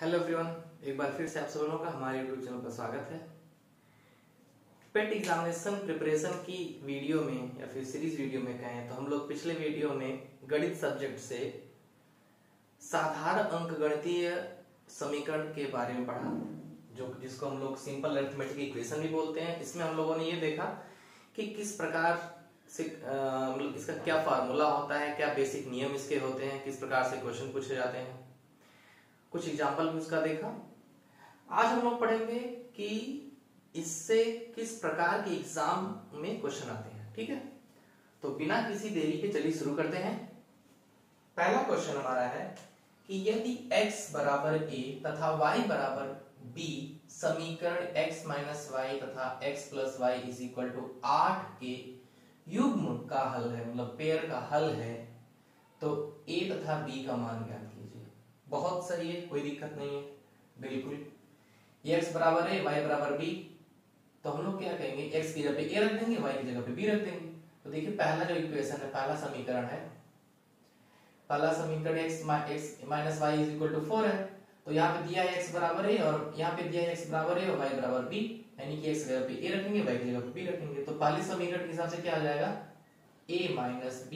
Hello everyone, एक बार फिर से आप सब लोगों का हमारे यूट्यूब चैनल पर स्वागत है। पेट एग्जामिनेशन प्रिपरेशन की वीडियो में या फिर सीरीज वीडियो में कहें तो हम लोग पिछले वीडियो में गणित सब्जेक्ट से साधारण अंक गणितीय समीकरण के बारे में पढ़ा, जिसको हम लोग सिंपल अरिथमेटिक इक्वेशन भी बोलते हैं। इसमें हम लोगों ने ये देखा कि किस प्रकार से मतलब इसका क्या फार्मूला होता है, क्या बेसिक नियम इसके होते हैं, किस प्रकार से क्वेश्चन पूछे जाते हैं, कुछ एग्जाम्पल भी उसका देखा। आज हम लोग पढ़ेंगे कि इससे किस प्रकार के एग्जाम में क्वेश्चन आते हैं। ठीक है, तो बिना किसी देरी के चलिए शुरू करते हैं। पहला क्वेश्चन हमारा है कि यदि x बराबर a तथा y बराबर b समीकरण x माइनस वाई तथा x plus y is equal to 8 के युग्म का हल है, मतलब पेयर का हल है, तो a तथा b का मान ज्ञात कीजिए। बहुत सही है, कोई दिक्कत नहीं है, बिल्कुल। ये x बराबर है, y बराबर b, तो हम लोग क्या कहेंगे, x की जगह पे a रख देंगे, y की जगह पे b रख देंगे। तो देखिए पहला जो इक्वेशन है, पहला समीकरण है, पहला समीकरण x minus y is equal to 4 है। तो यहाँ पे दिया है x बराबर है और यहाँ पे दिया है x बराबर है और y बराबर b, यानी कि x की जगह पे a रखेंगे, y की जगह पे b रखेंगे। तो पहले समीकरण के हिसाब से क्या आ जाएगा, a minus b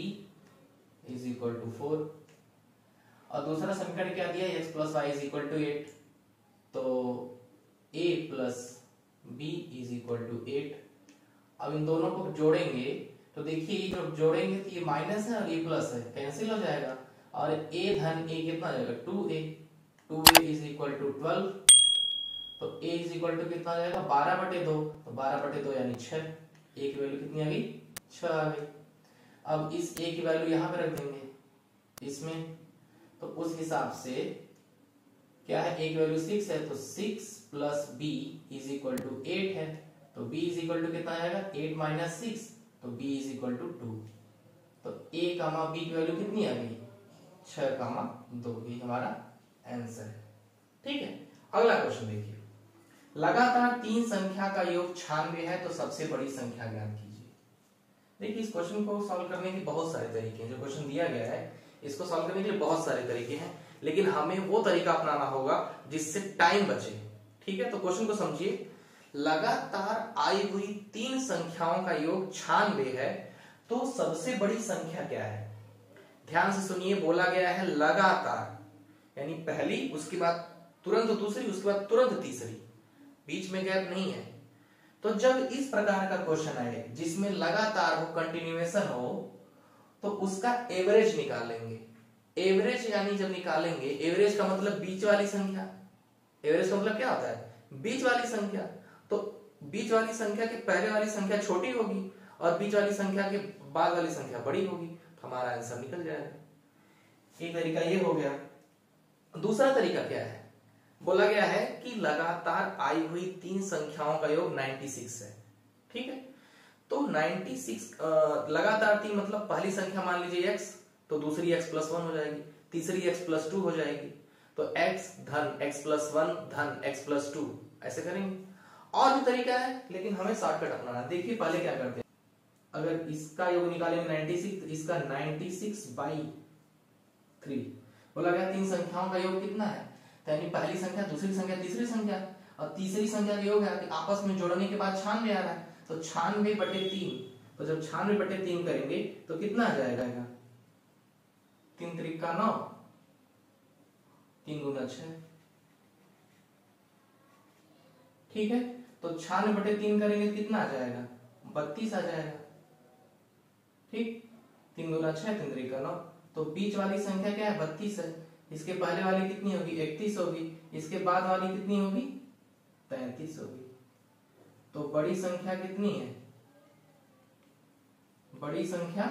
is equal to 4, और दूसरा समीकरण क्या दिया है, x plus y is equal to 8, तो a plus b is equal to 8। अब इन दोनों को जोड़ेंगे तो देखिए जब जोड़ेंगे तो ये माइनस है और ये प्लस है, कैंसिल हो जाएगा, और a धन a कितना आ जाएगा 2a इज इक्वल टू 12, तो a इज इक्वल टू कितना आ जाएगा 12/2, तो 12/2 यानी 6। a की वैल्यू कितनी आ गई, 6 आ गई। अब इस a की वैल्यू यहाँ पे रख देंगे इसमें, तो उस हिसाब से क्या है, a की वैल्यू 6 है, तो 6 plus b is equal to 8 है, तो b इज इक्वल टू कितना आएगा 8 माइनस 6, तो b इज इक्वल टू 2, तो a कामा b की वैल्यू कितनी आ गई 6,2, ये हमारा आंसर है। ठीक है, अगला क्वेश्चन देखिए, लगातार 3 संख्या का योग 96 है तो सबसे बड़ी संख्या ज्ञात कीजिए। देखिए इस क्वेश्चन को सॉल्व करने के बहुत सारे तरीके हैं, जो क्वेश्चन दिया गया है इसको सॉल्व करने के लिए बहुत सारे तरीके हैं, लेकिन हमें वो तरीका अपनाना होगा जिससे टाइम बचे। ठीक है, तो क्वेश्चन को समझिए, लगातार आई हुई 3 संख्याओं का योग 96 है तो सबसे बड़ी संख्या क्या है। ध्यान से सुनिए, बोला गया है लगातार, यानी पहली उसके बाद तुरंत दूसरी, उसके बाद तुरंत तीसरी, बीच में गैप नहीं है। तो जब इस प्रकार का क्वेश्चन आए जिसमें लगातार हो, कंटिन्यूएशन हो, तो उसका एवरेज निकालेंगे। एवरेज यानी जब निकालेंगे, एवरेज का मतलब बीच वाली संख्या, एवरेज का मतलब क्या होता है, बीच वाली संख्या। तो बीच वाली संख्या के पहले वाली संख्या छोटी होगी और बीच वाली संख्या के बाद वाली संख्या बड़ी होगी, तो हमारा आंसर निकल जाएगा। एक तरीका ये हो गया। दूसरा तरीका क्या है, बोला गया है कि लगातार आई हुई 3 संख्याओं का योग 96 है। ठीक है, तो 96 लगातार 3 मतलब पहली संख्या मान लीजिए x, तो दूसरी x प्लस 1 हो जाएगी, तीसरी x प्लस 2 हो जाएगी, तो x धन x प्लस 1 धन x प्लस 2 ऐसे करेंगे। और भी तरीका है लेकिन हमें शॉर्टकट अपनाना। देखिए पहले क्या करते हैं, अगर इसका योग निकालेंगे 96, तो इसका 96/3। बोला गया 3 संख्याओं का योग कितना है, यानी पहली संख्या, दूसरी संख्या, तीसरी संख्या, और तीसरी संख्या का योग है कि आपस में जोड़ने के बाद 96 आ रहा है, तो 96/3। तो जब 96/3 करेंगे तो कितना आ जाएगा, 3 × 3 = 9, 3 × 6। ठीक है, तो 96/3 करेंगे कितना आ जाएगा, 32 आ जाएगा। ठीक, 3 × 6, 3 × 3 = 9, तो बीच वाली संख्या क्या है, 32 है। इसके पहले वाली कितनी होगी, 31 होगी, इसके बाद वाली कितनी होगी, 33 होगी। तो बड़ी संख्या कितनी है, बड़ी संख्या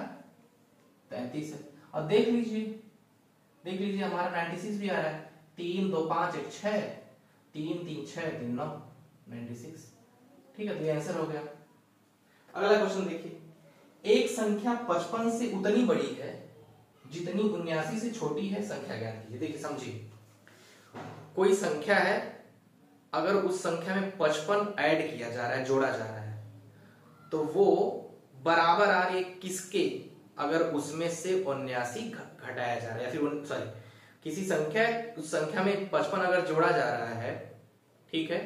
33 है। और देख लीजिए हमारा 96 भी आ रहा है, 3, 2, 5, 1, 6, 3, 3, 6, 3, 9, 96। ठीक है, तो ये आंसर हो गया। अगला क्वेश्चन देखिए, एक संख्या 55 से उतनी बड़ी है जितनी 79 से छोटी है, संख्या ज्ञात कीजिए। देखिए समझिए, कोई संख्या है, अगर उस संख्या में 55 ऐड किया जा रहा है, जोड़ा जा रहा है, तो वो बराबर आ रही है किसके, अगर उसमें से 79 घटाया जा रहा है, या फिर सॉरी किसी संख्या, उस संख्या में 55 अगर जोड़ा जा रहा है, ठीक है,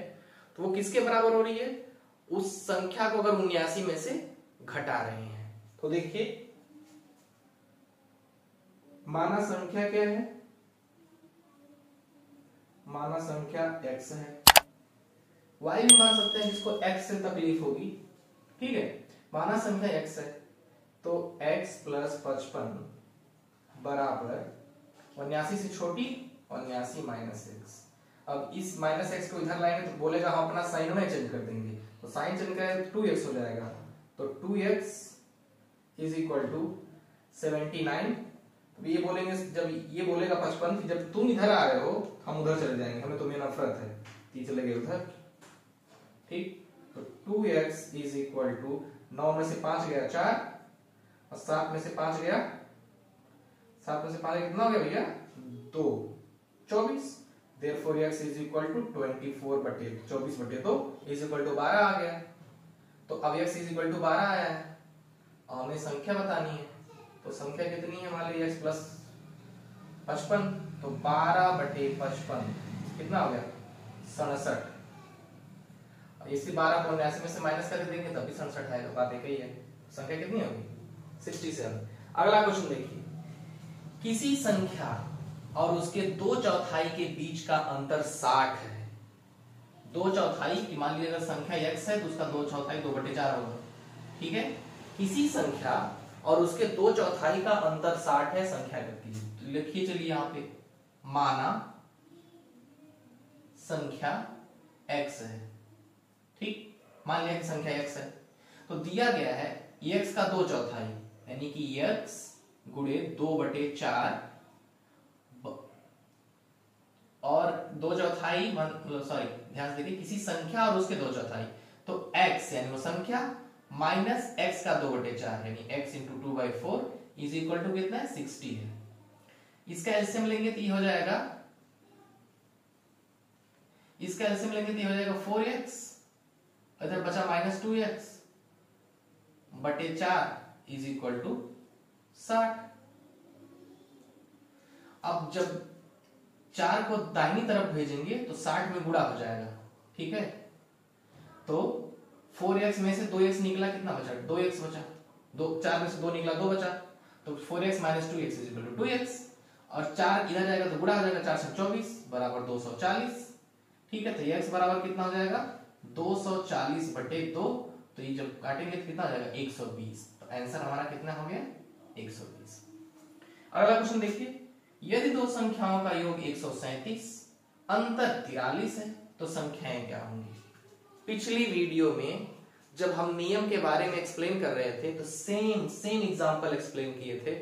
तो वो किसके बराबर हो रही है, उस संख्या को अगर 79 में से घटा रहे हैं। तो देखिए माना संख्या क्या है, माना संख्या x है, y भी मान सकते हैं जिसको x से तकलीफ होगी, ठीक है, माना संख्या x है, तो x प्लस 55 बराबर 79 से छोटी 79 माइनस x। अब इस माइनस एक्स को इधर लाएंगे तो बोलेगा हम अपना साइन में चेंज कर देंगे, तो साइन चेंज करें तो 2x हो जाएगा, तो 2x इज इक्वल टू 79। ये बोलेंगे, जब ये बोलेगा 55, जब तुम इधर आ रहे हो हम उधर चले जाएंगे, हमें तुम्हें नफरत है, ये चले गए उधर, ठीक, तो 2x इज इक्वल टू 9 में से 5 गया 4 और 7 में से 5 गया, 7 में से 5 कितना हो गया भैया 2, 24। Therefore, x is equal to 24/24/2 is equal to 12 आ गया। तो अब x is equal to 12 आया है और हमें संख्या बतानी है, तो संख्या कितनी है, मान लीजिए x plus 55, तो 12/55 कितना हो गया 67। इसी 12 को 79 में से माइनस करके देंगे तब भी 67 आएगा, बात एक ही है। संख्या कितनी होगी 67। अगला क्वेश्चन देखिए, किसी संख्या और उसके 2/4 के बीच का अंतर 60 है। 2/4 की मान लीजिए अगर संख्या x है तो उसका 2/4 2/4 होगा, ठीक है। किसी संख्या और उसके 2/4 का अंतर 60 है, संख्या कितनी है, तो लिखिए चलिए यहाँ पे माना संख्या x है, ठीक, मान लिया कि संख्या x है, तो दिया गया है x का 2/4 यानी कि x गुणे 2/4 और 2/4, सॉरी ध्यान से देखिए, किसी संख्या और उसके 2/4, तो x यानी वो संख्या माइनस x का 2/4 यानी x into 2/4 is equal to कितना है 60 है। इसका एलसीएम लेंगे तो ये हो जाएगा, इसका एलसीएम लेंगे तो ये हो जाएगा 4x, इधर बचा माइनस 2x बटे 4 इज इक्वल टू 60। अब जब 4 को दाहिनी तरफ भेजेंगे तो 60 में गुणा हो जाएगा, ठीक है, तो 4x में से 2x निकला, कितना बचा 2x बचा, 4 में से 2 निकला 2 बचा, तो 4x minus 2x is equal to 2x, और 4 इधर जाएगा तो गुणा हो जाएगा 424 बराबर 240, ठीक है, तो x बराबर कितना हो जाएगा 240/2, तो ये जब काटेंगे तो कितना हो जाएगा 120। तो आंसर हमारा कितना हो गया 120। अगला क्वेश्चन देखिए, यदि दो संख्याओं का योग 137 अंतर 43 है तो संख्याएं क्या होंगी। पिछली वीडियो में जब हम नियम के बारे में एक्सप्लेन कर रहे थे तो सेम एग्जांपल एक्सप्लेन किए थे।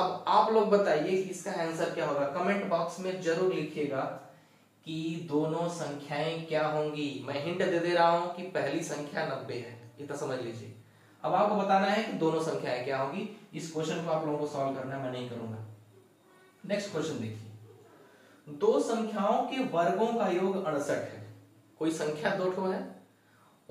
अब आप लोग बताइए कि इसका आंसर क्या होगा, कमेंट बॉक्स में जरूर लिखिएगा कि दोनों संख्याएं क्या होंगी। मैं हिंट दे रहा हूं कि पहली संख्या 90 है, इतना समझ लीजिए। अब आपको बताना है कि दोनों संख्याएं क्या होंगी। इस क्वेश्चन को आप लोगों को सॉल्व करना, मैं नहीं करूंगा। नेक्स्ट क्वेश्चन देखिए, दो संख्याओं के वर्गों का योग 68 है, कोई संख्या दो ठो है,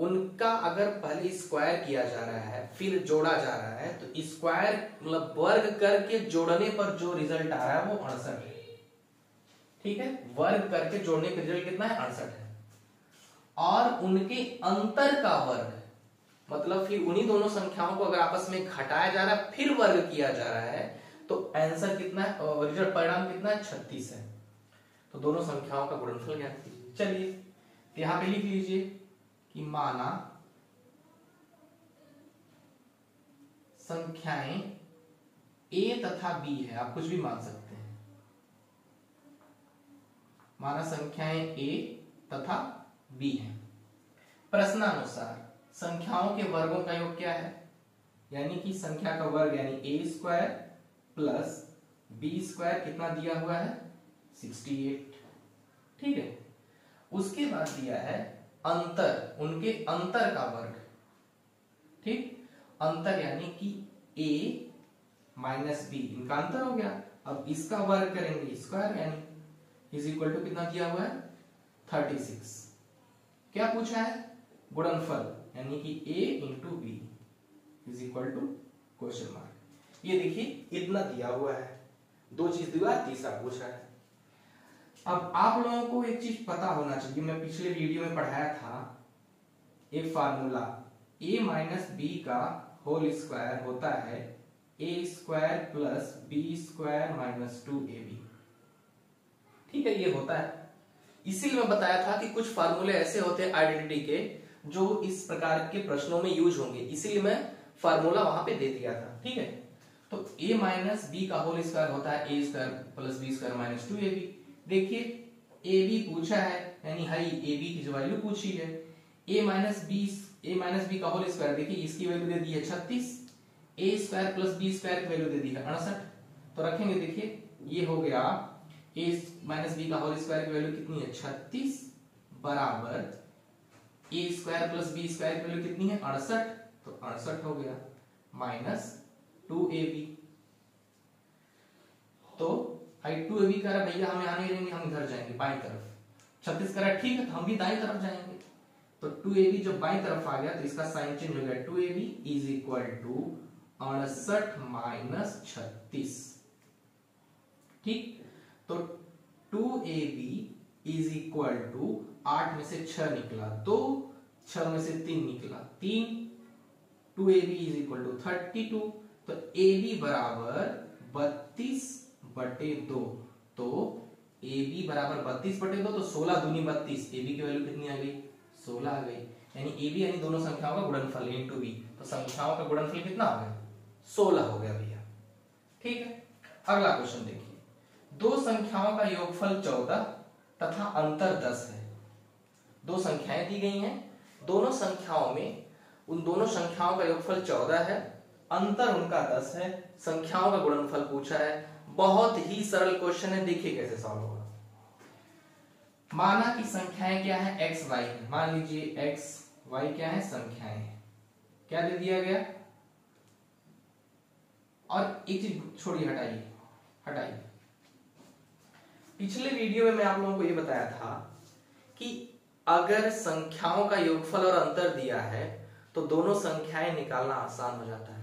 उनका अगर पहले स्क्वायर किया जा रहा है फिर जोड़ा जा रहा है, तो स्क्वायर मतलब वर्ग करके जोड़ने पर जो रिजल्ट आ रहा है वो 68 है, ठीक है, वर्ग करके जोड़ने पर रिजल्ट कितना है 68 है, और उनके अंतर का वर्ग मतलब फिर उन्हीं दोनों संख्याओं को अगर आपस में घटाया जा रहा है फिर वर्ग किया जा रहा है, तो आंसर कितना है, रिजल्ट परिणाम कितना है 36 है। तो दोनों संख्याओं का गुणनफल ज्ञात कीजिए। चलिए यहां पे लिख लीजिए कि माना संख्याएं a तथा b है, आप कुछ भी मान सकते हैं, माना संख्याएं a तथा b है। प्रश्नानुसार संख्याओं के वर्गों का योग क्या है, यानी कि संख्या का वर्ग यानी a square plus b square कितना दिया हुआ है 68, ठीक है। उसके बाद दिया है अंतर, उनके अंतर का वर्ग, ठीक, अंतर यानी कि a माइनस बी इनका अंतर हो गया, अब इसका वर्ग करेंगे स्क्वायर यानी इज इक्वल टू कितना दिया हुआ है 36। क्या पूछा है, गुणनफल यानी कि a into b is equal to question mark. ये देखिए इतना दिया हुआ है, दो चीज दिया है, तीसरा पूछ रहा है। अब आप लोगों को एक चीज पता होना चाहिए, मैं पिछले वीडियो में पढ़ाया था एक फार्मूला a माइनस बी का होल स्क्वायर होता है a square plus b square minus 2ab, ठीक है, ये होता है। इसीलिए मैं बताया था कि कुछ फार्मूले ऐसे होते हैं आइडेंटिटी के जो इस प्रकार के प्रश्नों में यूज होंगे, इसीलिए मैं फार्मूला वहां पे दे दिया था, ठीक है। तो a माइनस बी का होल स्क्वायर होता है a square plus b square minus 2ab। देखिए ab पूछा है, यानी हाई ab की जो वैल्यू पूछी है a माइनस बी का होल स्क्वायर, देखिए इसकी वैल्यू दे दी है 36, a square plus b square की वैल्यू दे दी है 68। तो रखेंगे, देखिए ये हो गया a माइनस बी का होल स्क्वायर की वैल्यू कितनी है 36 बराबर a square plus b square की वैल्यू कितनी है 68, तो 68 हो गया माइनस 2ab। तो आई 2ab कह रहा भैया हम यहाँ नहीं रहेंगे, हम इधर जाएंगे बाई तरफ। 36 कह रहा ठीक है तो हम भी दाई तरफ जाएंगे। तो 2ab जो बाई तरफ आ गया तो इसका साइन चेंज हो गया, 2ab is equal to 68 minus 36, ठीक। तो 2ab इज इक्वल टू 8 में से 6 निकला 2, 6 में से 3 निकला 3, 2ab इज इक्वल टू 32। तो ab बराबर 32/2, तो ab बराबर 32/2, तो 16 दूनी 32, ab की वैल्यू कितनी आ गई 16 आ गई, यानी ab यानी दोनों संख्याओं का गुणनफल इनटू b। तो संख्याओं का गुणनफल कितना हो गया 16 हो गया भैया, ठीक है। अगला क्वेश्चन देखिए, दो संख्याओं का योगफल 14 तथा अंतर 10 है। दो संख्याएं दी गई हैं, दोनों संख्याओं में उन दोनों संख्याओं का योगफल 14 है, अंतर उनका 10 है, संख्याओं का गुणनफल पूछा है। बहुत ही सरल क्वेश्चन है, देखिए कैसे सॉल्व होगा। माना कि संख्याएं क्या है एक्स वाई, मान लीजिए एक्स वाई क्या है संख्याएं, क्या दे दिया गया। और एक चीज छोड़िए, हटाइए हटाइए, पिछले वीडियो में मैं आप लोगों को ये बताया था कि अगर संख्याओं का योगफल और अंतर दिया है तो दोनों संख्याएं निकालना आसान हो जाता है।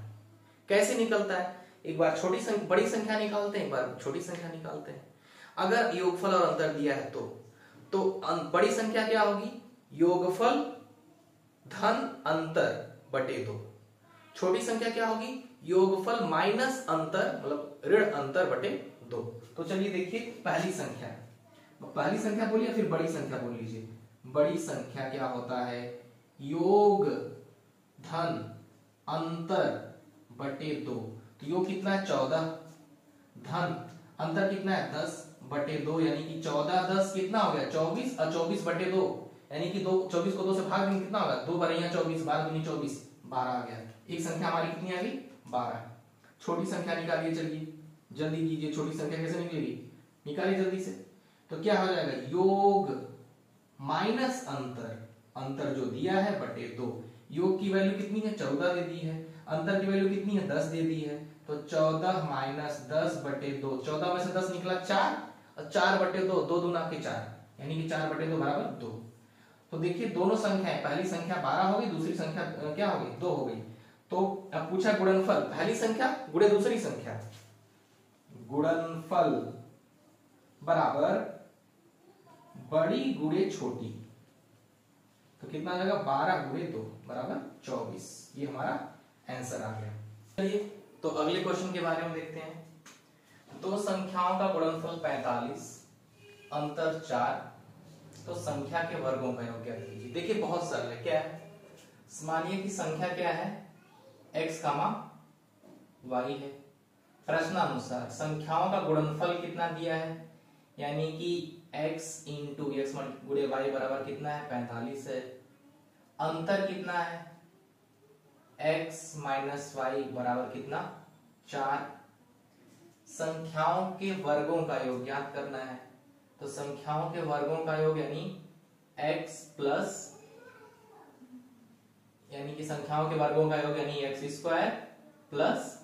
कैसे निकलता है, एक बार बड़ी संख्या निकालते हैं, एक बार छोटी संख्या निकालते हैं। अगर योगफल और अंतर दिया है तो बड़ी संख्या क्या होगी योगफल धन अंतर बटे 2, छोटी संख्या क्या होगी योगफल माइनस अंतर मतलब ऋण अंतर बटे 2। तो चलिए देखिए पहली संख्या बोलिए फिर बड़ी संख्या बोल लीजिए। बड़ी संख्या क्या होता है योग धन अंतर बटे 2, तो योग कितना है 14, धन अंतर कितना है 10/2, यानी कि 14 10 कितना हो गया 24 और 24/2, यानी कि 24 को 2 से भाग देंगे कितना होगा 2 बार 24, 12 दूनी 24, 12 आ गया। एक संख्या हमारी कितनी आ गई 12। छोटी संख्या निकालिए, चलिए जल्दी कीजिए, छोटी संख्या कैसे निकलेगी निकालिए जल्दी से। तो क्या हो जाएगा योग माइनस अंतर, अंतर जो दिया है बटे 2, योग की वैल्यू कितनी है 14 दे दी है, अंतर की वैल्यू कितनी है 10 दे दी है। तो 14 माइनस 10/2, 14 में से 10 निकला 4 और 4/2, 2 दूना 4, यानी कि 4/2 बराबर 2। तो देखिए दोनों संख्याएं, पहली संख्या 12 हो गई, दूसरी संख्या क्या हो गई 2 हो गई। तो अब पूछा गुणनफल, पहली संख्या गुणे दूसरी संख्या, गुणनफल बराबर बड़ी गुणे छोटी, तो कितना आ जाएगा 12/2 बराबर 24। ये हमारा आंसर आ गया। चलिए तो अगले क्वेश्चन के बारे में देखते हैं। दो संख्याओं का गुणनफल 45, अंतर 4, तो संख्या के वर्गों का योग क्या कीजिए। देखिए बहुत सरल है, क्या है मानिए कि संख्या क्या है x, y है। प्रश्नानुसार संख्याओं का गुणनफल कितना दिया है, यानी कि x इंटू एक्स गुणे y बराबर कितना है 45 है। अंतर कितना है x - y बराबर कितना 4। संख्याओं के वर्गों का योग ज्ञात करना है, तो संख्याओं के वर्गों का योग यानी x प्लस यानी कि संख्याओं के वर्गों का योग यानी x² प्लस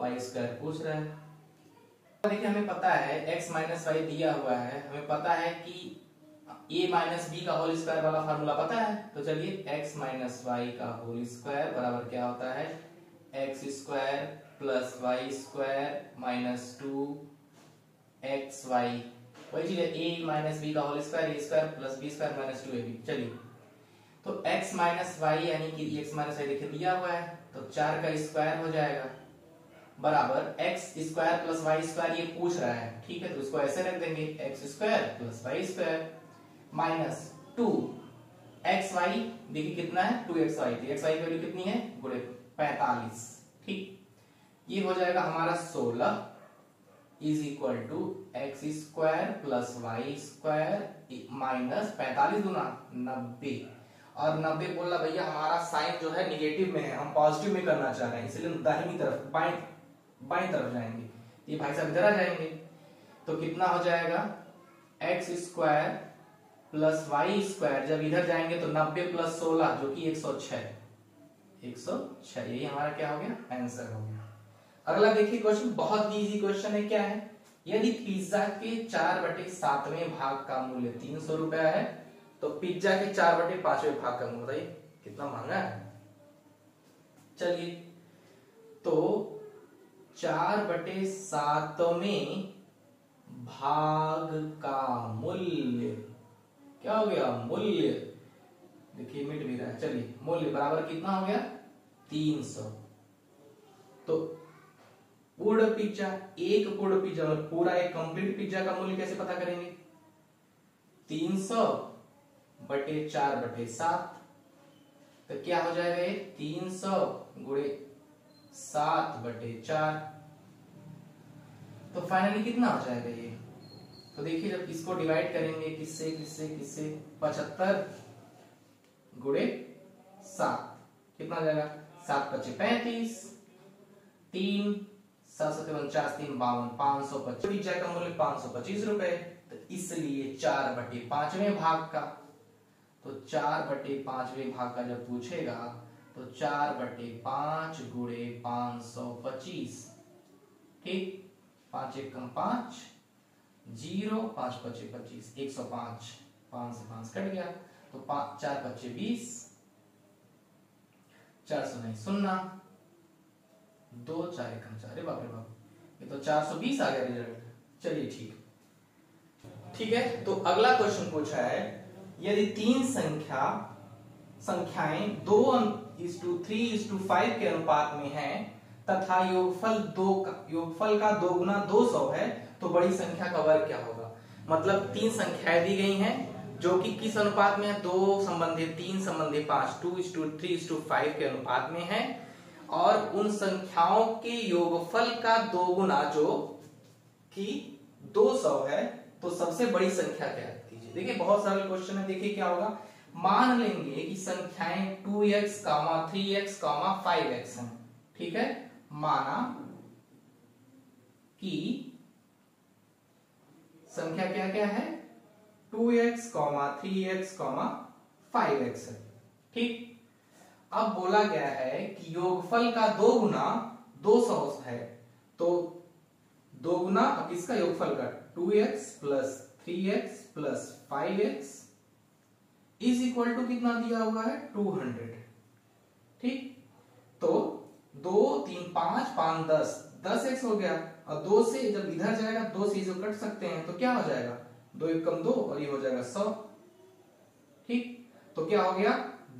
y² पूछ रहे हैं। देखिए हमें पता है x - y दिया हुआ है, हमें पता है कि a माइनस b का होल स्क्वायर वाला फार्मूला पता है। तो चलिए x - y का होल स्क्वायर बराबर क्या होता है x² plus y² minus 2 x y, वही चीज है ए माइनस बी का whole square, a square plus b square minus 2ab। चलिए तो x माइनस वाई यानी कि x माइनस वाई देखिए दिया हुआ है तो 4 का स्क्वायर हो जाएगा बराबर x square plus y square, ये पूछ रहा है ठीक है, तो उसको ऐसे रख देंगे x square plus y square minus 2xy, देखिए कितना है 2xy, तो xy की वैल्यू कितनी है गुणे 45 ठीक, ये हो जाएगा हमारा 16 is equal to x square plus y square minus 45 गुना 90, और 90 बोला भैया हमारा साइन जो है निगेटिव में है, हम पॉजिटिव में करना चाह रहे हैं इसलिए हम दाहिनी तरफ बाईं तरफ जाएंगे, ये भाई साहब इधर आ जाएंगे तो कितना हो जाएगा x square plus y square, जब इधर जाएंगे तो 90 प्लस 16 जो कि 106, 106 यही हमारा क्या हो गया आंसर हो गया। अगला देखिए क्वेश्चन, बहुत इजी क्वेश्चन है, क्या है यदि पिज्जा के 4/7वें भाग का मूल्य 300 रुपया है तो पिज्जा के 4/5वें भाग का मूल्य बताइए कितना महंगा है। चलिए तो 4/7वें भाग का मूल्य क्या हो गया, मूल्य देखिए मिट भी रहा है, चलिए मूल्य बराबर कितना हो गया 300। तो पूर्ण पिज्जा, एक पूर्ण पिज्जा और पूरा एक कंप्लीट पिज्जा का मूल्य कैसे पता करेंगे, 300/4/7, तो क्या हो जाएगा ये 300 × 7/4, तो फाइनली कितना हो जाएगा ये, तो देखिए जब इसको डिवाइड करेंगे किससे किससे किससे 75 × 7 कितना हो जाएगा 7×5 35, 3 7 7 50 3 52 525, पिज्जा का मूल्य 525 रुपए, तो इसलिए 4/5वें भाग का, तो 4/5वें भाग का जब पूछेगा तो 4/5 × 525 ठीक, 5 × 5 0 5 5 25 105, 5 से 5 कट गया तो 5 4 5 20, 4 0 0 0 2 4 1 4, बाप रे बाप ये तो 420 आ गया रिजल्ट। चलिए ठीक है, तो अगला क्वेश्चन पूछा है यदि 3 संख्याएं 2:3:5 के अनुपात में हैं तथा योगफल का 2 गुना 200 है तो बड़ी संख्या का वर्ग क्या होगा। मतलब 3 संख्याएं दी गई हैं जो कि किस अनुपात में है, 2:3:5 2:3:5 के अनुपात में है, और उन संख्याओं के योगफल का 2 गुना जो कि 200 है तो सबसे बड़ी संख्या क्या कीजिए। देखिए बहुत सारे क्वेश्चन है, देखिए क्या होगा, मान लेंगे कि संख्याएं 2x 3x 5x हैं ठीक है, माना कि संख्या क्या क्या है 2x 3x 5x है ठीक। अब बोला गया है कि योगफल का 2 गुना 200 है तो 2 गुना किसका, योगफल का 2x + 3x + 5x is equal to कितना दिया हुआ है 200 ठीक, तो 2 3 5 5 10 10x हो गया, और 2 से जब इधर जाएगा 2 से इसको कट सकते हैं तो क्या हो जाएगा 2 1 कम 2 और ये हो जाएगा 100 ठीक, तो क्या हो गया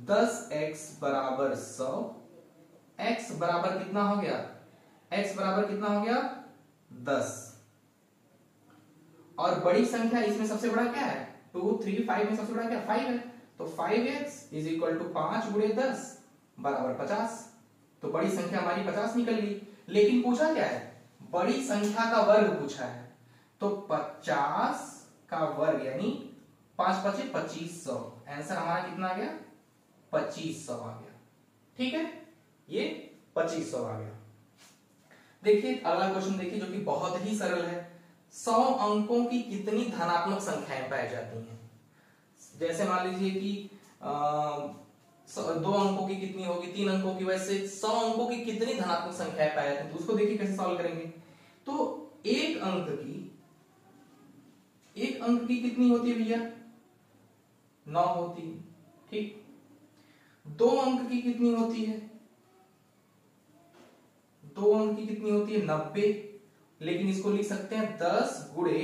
10x बराबर 100, x बराबर कितना हो गया, x बराबर कितना हो गया 10, और बड़ी संख्या इसमें सबसे बड़ा क्या है 2 3 5 में सबसे बड़ा क्या 5 है, तो 5x = 5 × 10 = 50, तो बड़ी संख्या हमारी 50 निकल गई। लेकिन पूछा क्या है, बड़ी संख्या का वर्ग पूछा है, तो 50 का वर्ग यानी 5 5 25 100, आंसर हमारा कितना आ गया 2500 आ गया ठीक है, ये 2500 आ गया। देखिए अगला क्वेश्चन देखिए जो कि बहुत ही सरल है, 100 अंकों की कितनी धनात्मक संख्याएं पाई जाती हैं। जैसे मान लीजिए कि 2 अंकों की कितनी होगी, 3 अंकों की, वैसे 100 अंकों की कितनी धनात्मक संख्याएं पाई जाती हैं, तो उसको देखिए कैसे सॉल्व करेंगे। तो एक अंक की कितनी होती है भैया 9 होती है ठीक, 2 अंक की कितनी होती है 2 अंक की कितनी होती है 90, लेकिन इसको लिख सकते हैं 10 गुणे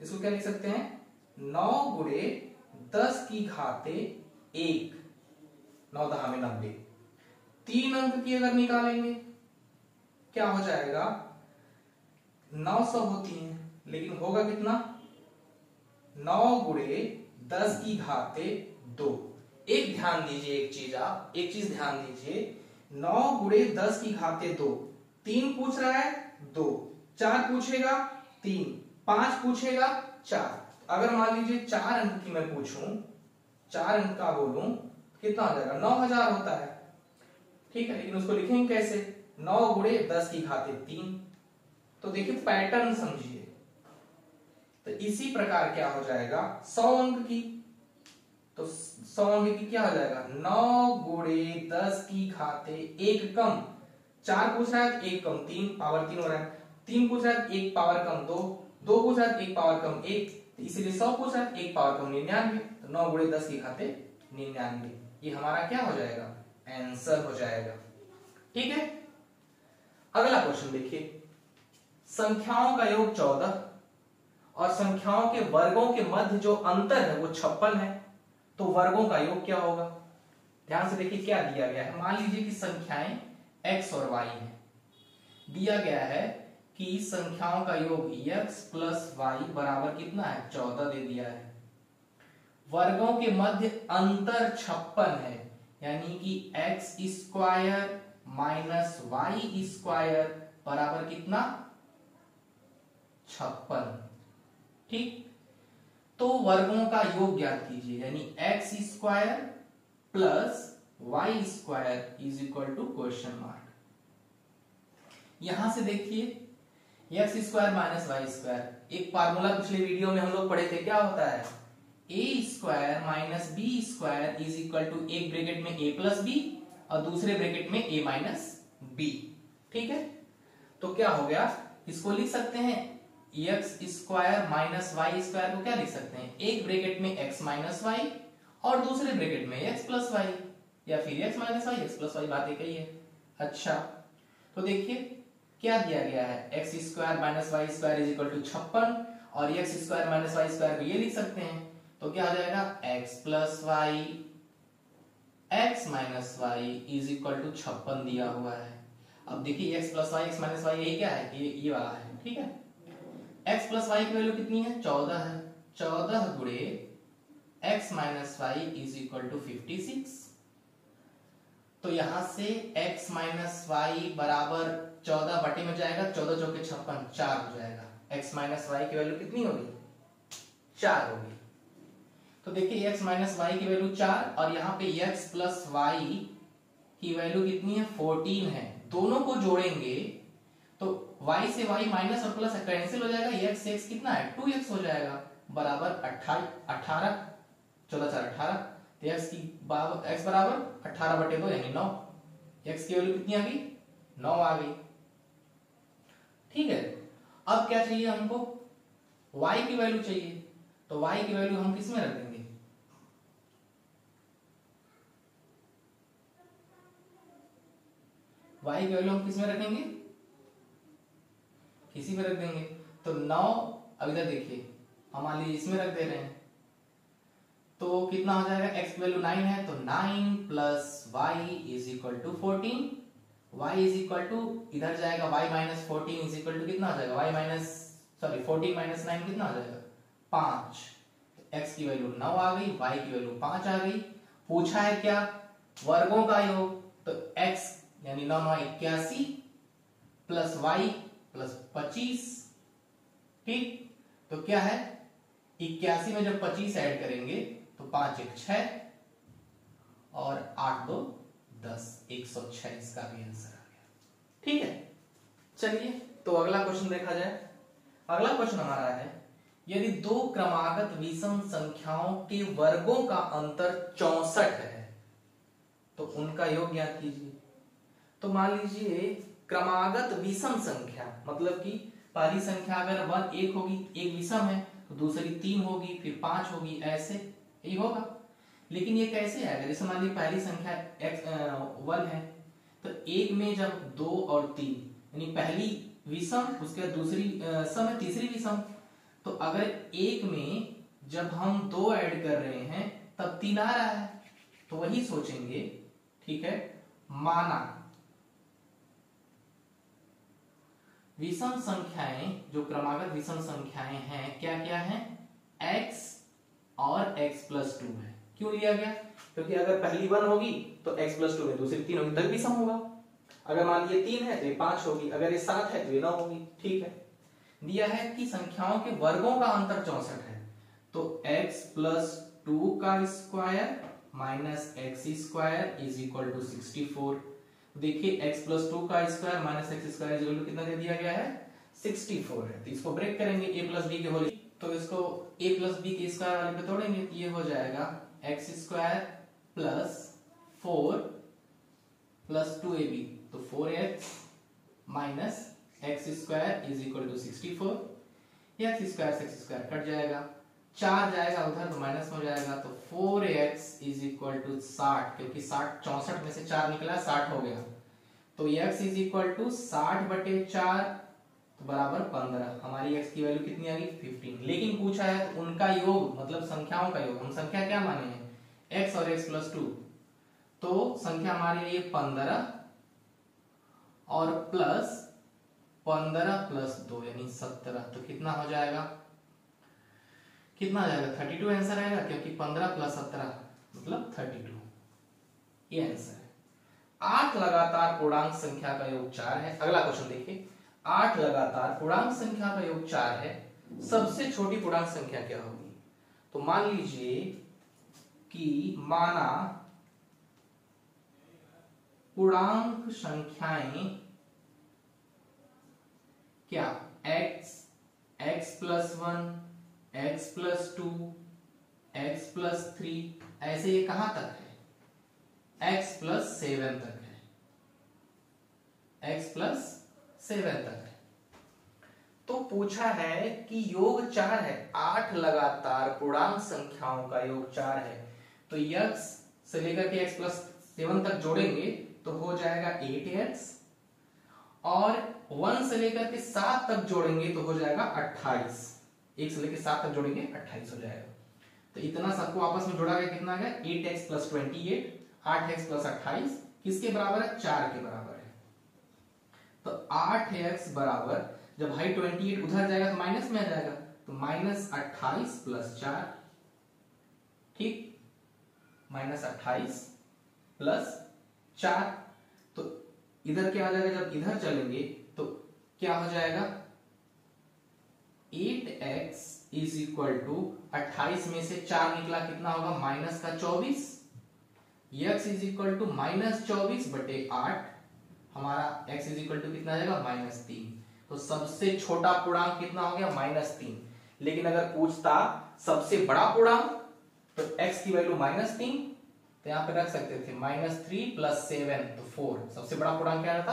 इसको क्या लिख सकते हैं 9 गुणे 10 की घाते 1, 9 दहा में 90। 3 अंक की अगर निकालेंगे क्या हो जाएगा, 900 होती है लेकिन होगा कितना 9 गुणे 10 की घाते 2। एक ध्यान दीजिए, एक चीज ध्यान दीजिए, 9 गुणे 10 की घाते 2, 3 पूछ रहा है 2, 4 पूछेगा 3, 5 पूछेगा 4। अगर मान लीजिए 4 अंक की मैं पूछूं, 4 अंक का बोलूं, कितना हो जाएगा 9000 होता है, ठीक है। लेकिन उसको लिखेंगे कैसे, 9 गुणे 10 की घाते 3। तो देखिए पैटर्न समझिए। तो इसी प्रकार क्या हो जाएगा 100 अंक की, तो 100 अंक की क्या हो जाएगा 9 गुणे 10 की घाते 1 कम, 4 पूछ रहा है 1 कम 3, पावर 3 हो रहा है, 3 पूछ रहा है 1 पावर कम 2, 2 पूछ रहा है 1 पावर कम 1, इसीलिए 100 पूछ रहा है 1 पावर कम 99, तो 9 गुणे 10 की घाते 99 ये हमारा क्या हो जाएगा आंसर हो जाएगा, ठीक है। अगला क्वेश्चन देखिए, संख्याओं का योग 14 और संख्याओं के वर्गों के मध्य जो अंतर है वो 56 है, तो वर्गों का योग क्या होगा। ध्यान से देखिए क्या दिया गया है। मान लीजिए कि संख्याएं x और y हैं, दिया गया है कि संख्याओं का योग x प्लस वाई बराबर कितना है 14 दे दिया है, वर्गों के मध्य अंतर 56 है, यानी कि x² - y² बराबर कितना 56, ठीक। तो वर्गों का योग ज्ञात कीजिए, यानी x² + y² ? यहां से देखिए x² - y² एक फार्मूला पिछले वीडियो में हम लोग पढ़े थे, क्या होता है a² - b² = एक ब्रैकेट में a + b और दूसरे ब्रैकेट में a - b, ठीक है। तो क्या हो गया, इसको लिख सकते हैं x² - y² को क्या लिख सकते हैं, एक ब्रैकेट में x - y और दूसरे ब्रैकेट में x + y, या फिर x - y x + y, बात एक ही है। अच्छा तो देखिए क्या दिया गया है, x² - y² = 56 और x² - y² को ये लिख सकते हैं, तो क्या हो जाएगा x + y x - y = 56 दिया हुआ है। अब देखिए x + y x - y यही क्या है कि ये वाला है, ठीक है। x + y की वैल्यू कितनी है 14 है, 14 गुणे x - y = 56। तो यहां से x - y बराबर 14 बटे में जाएगा, 14 × 56 4 हो जाएगा, x - y की वैल्यू कितनी होगी 4 होगी। तो देखिए x - y की वैल्यू 4 और यहाँ पे x + y की वैल्यू कितनी है 14 है, दोनों को जोड़ेंगे तो y से y माइनस और प्लस कैंसिल हो जाएगा, x x कितना है 2x हो जाएगा बराबर 18, 14×4 = 18, तो x बराबर 18/2 यानी 9, x की वैल्यू कितनी आ गई 9 आ गई, ठीक है। अब क्या चाहिए हमको, y की वैल्यू चाहिए, तो y की वैल्यू हम किसमें रख देंगे, y की वैल्यू हम किसमें रखेंगे इसी में रख देंगे। तो 9 अब इधर देखिए हम मान लीजिए इसमें रख दे रहे हैं, तो कितना हो जाएगा x की वैल्यू 9 है, तो 9 + y = 14, इधर जाएगा y - 14 कितना हो जाएगा y - 14 - 9 कितना हो जाएगा 5, x की वैल्यू 9 आ गई, y की वैल्यू 5 आ गई। पूछा है क्या वर्गों का योग, तो x यानी 9 + 81 + y + 25, ठीक। तो क्या है 81 में जब 25 ऐड करेंगे तो 5×1=6 और 8×2=10, 106 इसका भी आंसर आ गया, ठीक है। चलिए तो अगला क्वेश्चन देखा जाए। अगला क्वेश्चन हमारा है, यदि 2 क्रमागत विषम संख्याओं के वर्गों का अंतर 64 है तो उनका योग ज्ञात कीजिए। तो मान लीजिए क्रमागत विषम संख्या मतलब कि पहली संख्या अगर 1 होगी, एक विषम है, तो दूसरी 3 होगी, फिर 5 होगी, ऐसे यही होगा। लेकिन ये कैसे आएगा, जैसे मान लीजिए पहली संख्या 1 है, तो 1 में जब 2 और 3 यानी पहली विषम, उसके बाद दूसरी सम, तीसरी विषम। तो अगर एक में जब हम दो ऐड कर रहे हैं तब तीन आ रहा है, तो वही सोचेंगे। ठीक है, माना विषम संख्याएं, जो क्रमागत विषम संख्याएं हैं, क्या क्या हैं? x और x+2 है। क्यों लिया गया? क्योंकि अगर पहली 1 होगी तो x+2 में, दूसरी 3 होगी तब विषम होगा। अगर मान लिया 3 है तो ये 5 होगी, अगर ये 7 है तो ये 9 होगी। ठीक है, दिया है कि संख्याओं के वर्गों का अंतर 64 है, तो x+2 का square minus x square is equal to 64। देखिए x+2 का square minus x square equal to कितना दे दिया गया है? 64 है। तो इसको ब्रेक करेंगे a+b के होल, तो इसको a+b के स्क्वायर वाले पे तोड़ेंगे तो ये हो जाएगा x square plus 4 plus 2ab, तो 4x minus x square is equal to 64। ये एक्स स्क्वायर से एक्स स्क्वायर कट जाएगा, 4 जाएगा उधर तो माइनस हो जाएगा, तो 4x इज इक्वल टू 60, क्योंकि 60 64 में से 4 निकला 60 हो गया। तो x इज इक्वल टू 60/4 तो बराबर 15। हमारी x की वैल्यू कितनी आ गई? 15। लेकिन पूछा है तो उनका योग, मतलब संख्याओं का योग। हम संख्या क्या माने हैं? x और x+2। तो संख्या हमारी ये 15 और प्लस 15 + 2 यानी 17। तो कितना हो जाएगा? 32 आंसर आएगा, क्योंकि 15 + 17 मतलब 32। ये आंसर है। 8 लगातार पूर्णांक संख्या का योग 4 है। अगला क्वेश्चन देखिए, 8 लगातार पूर्णांक संख्या का योग 4 है, सबसे छोटी पूर्णांक संख्या क्या होगी? तो मान लीजिए कि माना पूर्णांक संख्याएं क्या x, x+1, x+2, x+3, ऐसे ये कहां तक है? x+7 तक है, x+7 तक है। तो पूछा है कि योग 4 है, 8 लगातार पूर्णांक संख्याओं का योग 4 है, तो x से लेकर के x+7 तक जोड़ेंगे तो हो जाएगा 8x, और 1 से लेकर के 7 तक जोड़ेंगे तो हो जाएगा 28। 1 से लेकर 7 तक जोड़ेंगे 28 हो जाएगा। तो इतना सबको आपस में जोड़ा गया, कितना है? 8x + 28, 8x + 28 किसके बराबर है? 4 के बराबर है। तो 8x बराबर, जब भाई 28 उधर जाएगा तो माइनस में आ जाएगा, तो -28 + 4। ठीक, -28 + 4। तो इधर क्या आ जाएगा? जब इधर चलेंगे तो क्या हो जाएगा? 8x इज इक्वल टू 28 में से 4 निकला, कितना होगा? -24। x इज इक्वल टू -24/8, हमारा x इज इक्वल टू कितना आ जाएगा? -3। तो सबसे छोटा पूर्णांक कितना हो गया? -3। लेकिन अगर पूछता सबसे बड़ा पूर्णांक तो x की वैल्यू -3, तो यहां पे रख सकते थे -3 + 7 तो 4। सबसे बड़ा पूर्णांक क्या था?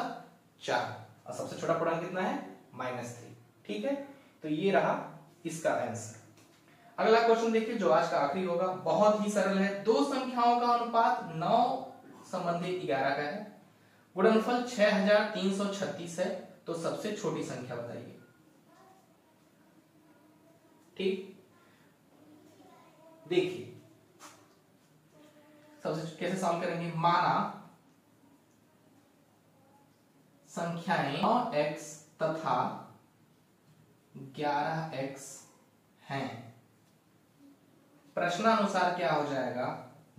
4, और सबसे छोटा पूर्णांक कितना है? -3। ठीक है, तो ये रहा इसका आंसर। अगला क्वेश्चन देखिए, जो आज का आखिरी होगा, बहुत ही सरल है। दो संख्याओं का अनुपात 9:11 का है, गुणनफल 6336 है, तो सबसे छोटी संख्या बताइए। ठीक, देखिए सबसे कैसे सॉल्व करेंगे। माना संख्याएं 9x तथा 11x हैं, प्रश्नानुसार क्या हो जाएगा?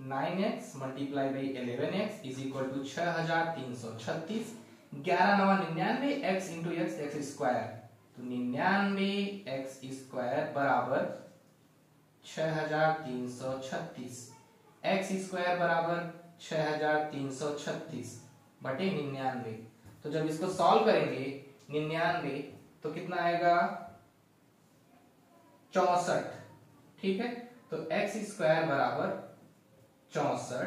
9x × 11x is equal to 6336, 11×9 = 99, x × x x square, तो 99x स्क्वायर बराबर 6336, x स्क्वायर बराबर 6336/99। तो जब इसको सॉल्व करेंगे 99 तो कितना आएगा? 64। ठीक है, तो x स्क्वायर बराबर 64,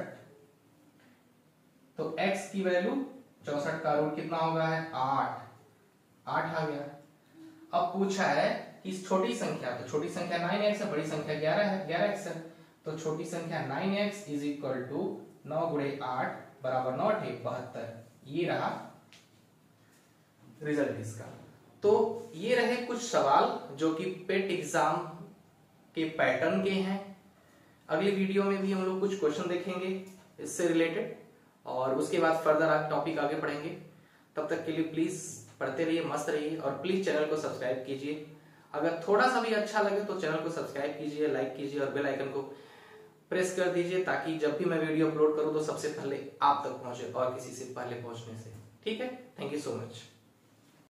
तो x की वैल्यू 64 का रूट कितना हो गया है? 8 आ गया। अब पूछा है इस छोटी संख्या, तो छोटी संख्या 9x है, बड़ी संख्या 11 है, 11x है, तो छोटी संख्या 9x इज इक्वल टू 9×8 बराबर 9×72। ये रहा रिजल्ट इसका। तो ये रहे कुछ सवाल जो कि पेट एग्जाम के पैटर्न के हैं। अगली वीडियो में भी हम लोग कुछ क्वेश्चन देखेंगे इससे रिलेटेड और उसके बाद फर्दर आप टॉपिक आगे पढ़ेंगे। तब तक के लिए प्लीज पढ़ते रहिए, मस्त रहिए और प्लीज चैनल को सब्सक्राइब कीजिए। अगर थोड़ा सा भी अच्छा लगे तो चैनल को सब्सक्राइब कीजिए, लाइक कीजिए और बेल आइकन को प्रेस कर दीजिए ताकि जब भी मैं वीडियो अपलोड करूं तो सबसे पहले आप तक पहुंचे और किसी से पहले पहुंचने से। ठीक है, थैंक यू सो मच।